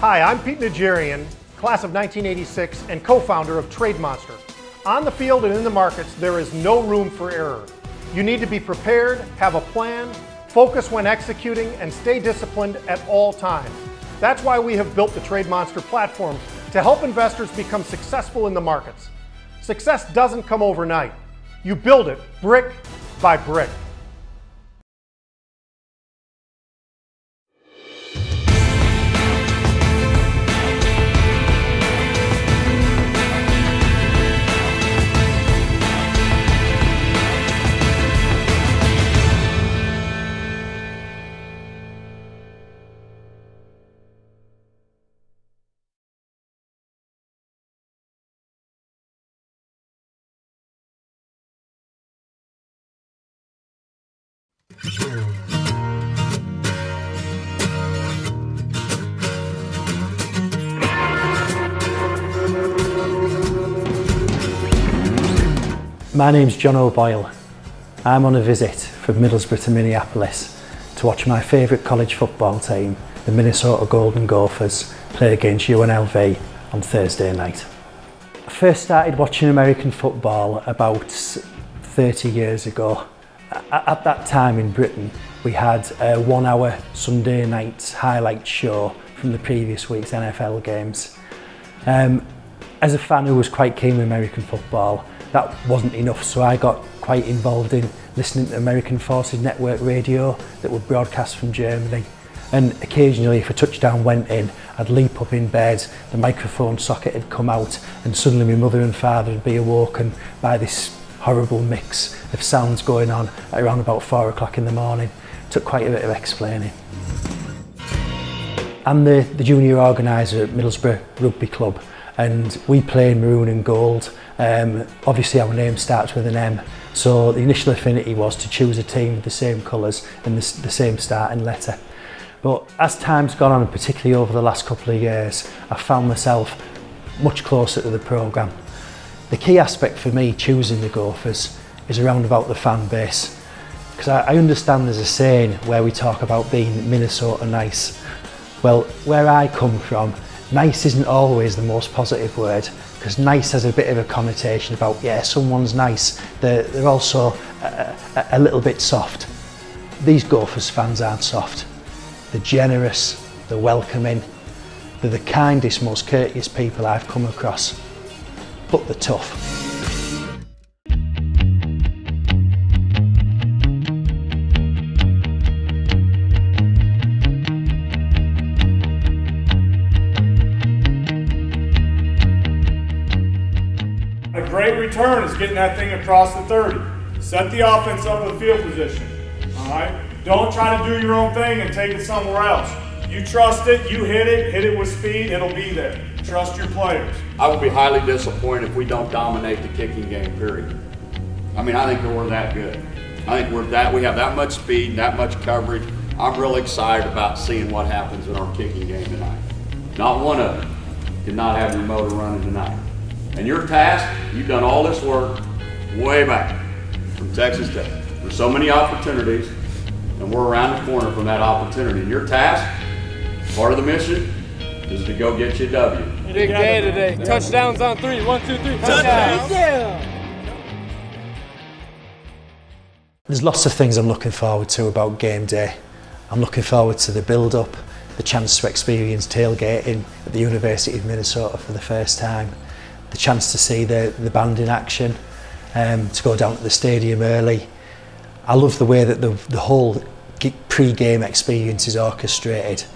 Hi, I'm Pete Najarian, class of 1986 and co-founder of TradeMonster. On the field and in the markets, there is no room for error. You need to be prepared, have a plan, focus when executing, and stay disciplined at all times. That's why we have built the TradeMonster platform to help investors become successful in the markets. Success doesn't come overnight. You build it brick by brick. My name's John O'Boyle. I'm on a visit from Middlesbrough to Minneapolis to watch my favourite college football team, the Minnesota Golden Gophers, play against UNLV on Thursday night. I first started watching American football about 30 years ago. At that time in Britain, we had a 1 hour Sunday night highlight show from the previous week's NFL games. As a fan who was quite keen on American football, that wasn't enough, so I got quite involved in listening to American Forces Network radio that would broadcast from Germany. And occasionally, if a touchdown went in, I'd leap up in bed, the microphone socket had come out, and suddenly my mother and father would be awoken by this horrible mix of sounds going on at around about 4 o'clock in the morning. It took quite a bit of explaining. I'm the junior organiser at Middlesbrough Rugby Club, and we play in maroon and gold. Obviously our name starts with an M, so the initial affinity was to choose a team with the same colours and the same starting letter. But as time's gone on, and particularly over the last couple of years, I've found myself much closer to the programme. The key aspect for me choosing the Gophers is around about the fan base, because I understand there's a saying where we talk about being Minnesota nice. Well, where I come from, nice isn't always the most positive word, because nice has a bit of a connotation about, yeah, someone's nice, they're also a little bit soft. These Gophers fans aren't soft. They're generous, they're welcoming, they're the kindest, most courteous people I've come across, but they're tough. Return is getting that thing across the 30. Set the offense up with field position. All right? Don't try to do your own thing and take it somewhere else. You trust it, you hit it with speed, it'll be there. Trust your players. I would be highly disappointed if we don't dominate the kicking game, period. I mean, I think we're that good. I think we have that much speed, that much coverage. I'm really excited about seeing what happens in our kicking game tonight. Not one of them did not have your motor running tonight. And your task, you've done all this work way back from Texas Tech. There's so many opportunities, and we're around the corner from that opportunity. And your task, part of the mission, is to go get you a W. Big day today. Touchdowns on three. 1, 2, 3. Touchdowns. Yeah. There's lots of things I'm looking forward to about game day. I'm looking forward to the build-up, the chance to experience tailgating at the University of Minnesota for the first time, the chance to see the band in action, to go down to the stadium early. I love the way that the whole pre-game experience is orchestrated.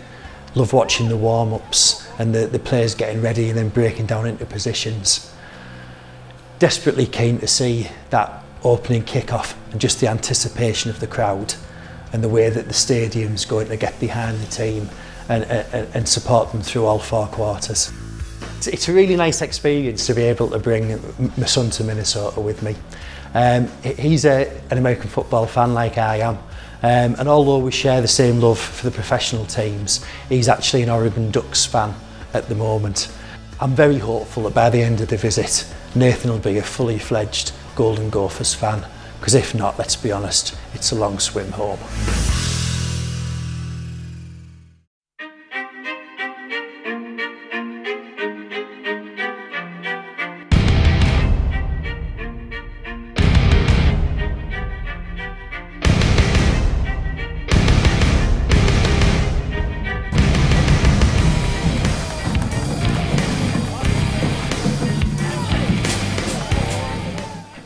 Love watching the warm-ups and the players getting ready and then breaking down into positions. Desperately keen to see that opening kick-off and just the anticipation of the crowd and the way that the stadium's going to get behind the team and support them through all four quarters. It's a really nice experience to be able to bring my son to Minnesota with me. He's an American football fan like I am, and although we share the same love for the professional teams, he's actually an Oregon Ducks fan at the moment. I'm very hopeful that by the end of the visit, Nathan will be a fully fledged Golden Gophers fan, because if not, let's be honest, it's a long swim home.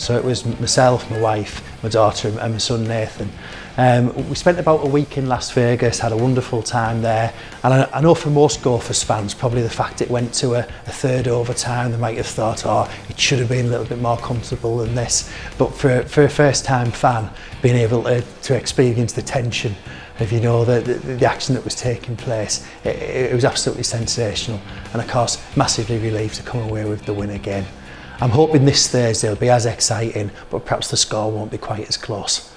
So it was myself, my wife, my daughter and my son Nathan. We spent about a week in Las Vegas, had a wonderful time there, and I know for most Gophers fans, probably the fact it went to a third overtime, they might have thought, oh, it should have been a little bit more comfortable than this. But for a first-time fan, being able to experience the tension of, you know, the action that was taking place, it was absolutely sensational, and of course, massively relieved to come away with the win again. I'm hoping this Thursday will be as exciting, but perhaps the score won't be quite as close.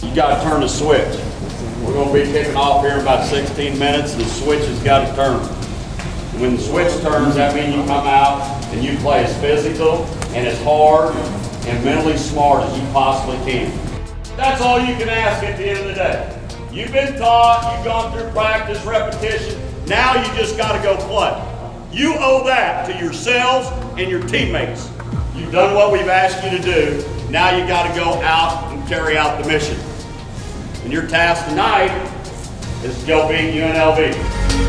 You got to turn the switch. We're going to be kicking off here in about 16 minutes. The switch has got to turn. When the switch turns, that means you come out and you play as physical and as hard and mentally smart as you possibly can. That's all you can ask at the end of the day. You've been taught, you've gone through practice, repetition. Now you just got to go play. You owe that to yourselves and your teammates. You've done what we've asked you to do. Now you got to go out and carry out the mission. And your task tonight is to go beat UNLV.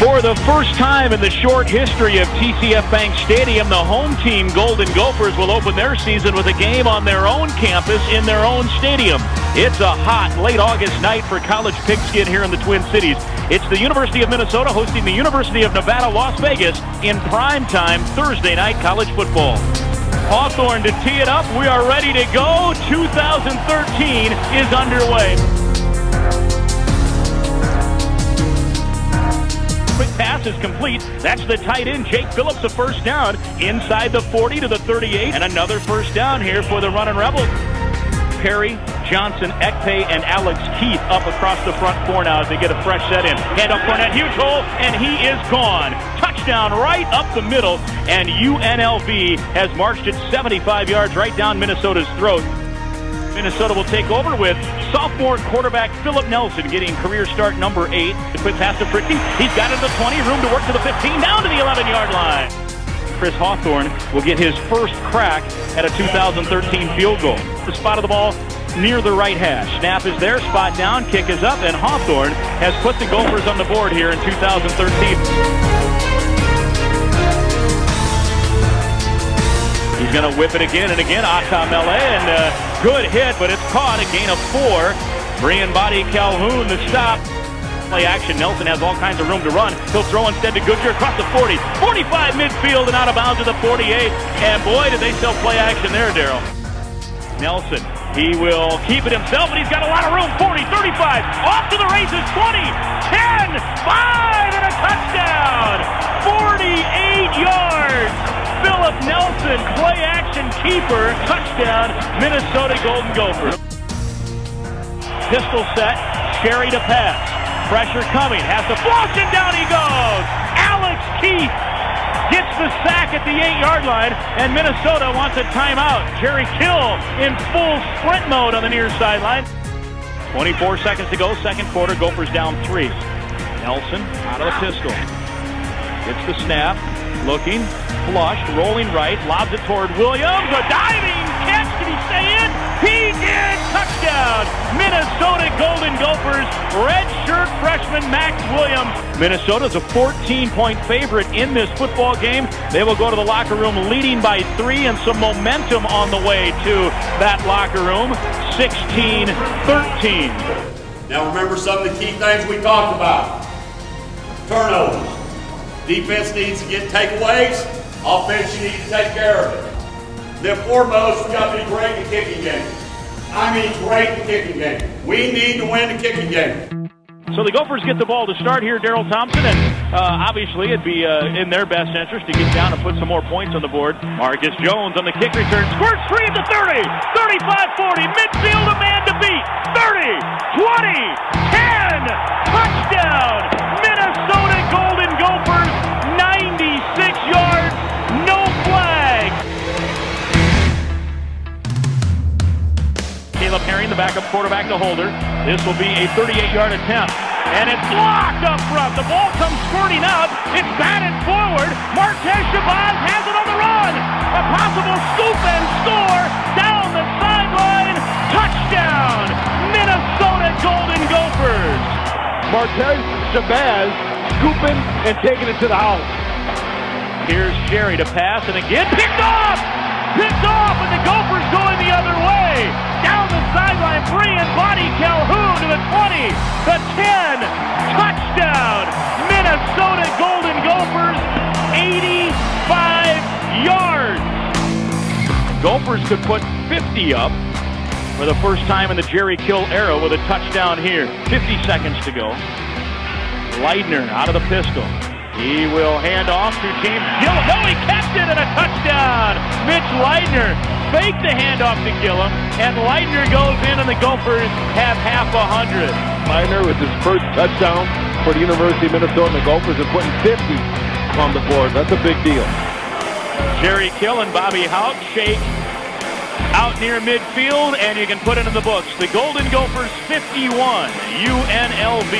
For the first time in the short history of TCF Bank Stadium, the home team Golden Gophers will open their season with a game on their own campus in their own stadium. It's a hot late August night for college pigskin here in the Twin Cities. It's the University of Minnesota hosting the University of Nevada, Las Vegas in primetime Thursday night college football. Hawthorne to tee it up. We are ready to go. 2013 is underway. Quick pass is complete. That's the tight end, Jake Phillips, a first down. Inside the 40 to the 38. And another first down here for the running Rebels. Perry Johnson, Ekpe, and Alex Keith up across the front four now as they get a fresh set in. Hand up for that huge hole, and he is gone. Touchdown right up the middle, and UNLV has marched it 75 yards right down Minnesota's throat. Minnesota will take over with sophomore quarterback Philip Nelson getting career start number 8. The quick pass to Frickie. He's got it to the 20, room to work to the 15, down to the 11-yard line. Chris Hawthorne will get his first crack at a 2013 field goal. The spot of the ball near the right hash. Snap is there, spot down, kick is up, and Hawthorne has put the Gophers on the board here in 2013. He's going to whip it again and again. Atta Mele, and a good hit, but it's caught. A gain of 4. Brian Boddy Calhoun the stop. Play action. Nelson has all kinds of room to run. He'll throw instead to Goodger across the 40. 45 midfield and out of bounds to the 48. And boy, did they still play action there, Darryl. Nelson, he will keep it himself, but he's got a lot of room. 40, 35, off to the races. 20, 10, 5, and a touchdown. 48 yards. Philip Nelson, play action keeper. Touchdown, Minnesota Golden Gophers. Pistol set. Sherry to pass. Pressure coming, has to flush, and down he goes! Alex Keith gets the sack at the 8-yard line, and Minnesota wants a timeout. Jerry Kill in full sprint mode on the near sideline. 24 seconds to go, second quarter, Gophers down 3. Nelson out of the pistol. Gets the snap, looking, flushed, rolling right, lobs it toward Williams, a diving catch, did he stay in? He did! Touchdown! Minnesota Golden Gophers, redshirt freshman Max Williams. Minnesota's a 14-point favorite in this football game. They will go to the locker room leading by 3, and some momentum on the way to that locker room. 16-13. Now remember some of the key things we talked about. Turnovers. Defense needs to get takeaways. Offense, you need to take care of it. Then foremost, we've got to be great in the kicking game. I mean great in the kicking game. We need to win the kicking game. So the Gophers get the ball to start here, Darrell Thompson, and obviously it'd be in their best interest to get down and put some more points on the board. Marcus Jones on the kick return. Squirts free at the 30, 35, 40, midfield, a man to beat. 30, 20, 10, touchdown, Minnesota Golden Gophers, 96 yards, no flag. Philip Herring, the backup quarterback to Holder. This will be a 38-yard attempt. and it's blocked up front. The ball comes spurting out. It's batted forward. Marquez Shabazz has it on the run. A possible scoop and score down the sideline. Touchdown, Minnesota Golden Gophers. Marquez Shabazz scooping and taking it to the house. Here's Jerry to pass, and again picked off. Picked off, and the Gophers going the other way. Down the sideline, Brian Boddy Calhoun to the 20, the 10, touchdown, Minnesota Golden Gophers, 85 yards. Gophers could put 50 up for the first time in the Jerry Kill era with a touchdown here. 50 seconds to go. Leidner out of the pistol. He will hand off to James Gillum. No, he kept it, and a touchdown. Mitch Leidner faked the handoff to Gillum, and Leidner goes in, and the Gophers have half a hundred. Leidner with his first touchdown for the University of Minnesota, and the Gophers are putting 50 on the board. That's a big deal. Jerry Kill and Bobby Houck shake out near midfield, and you can put it in the books. The Golden Gophers 51, UNLV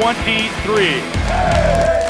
23.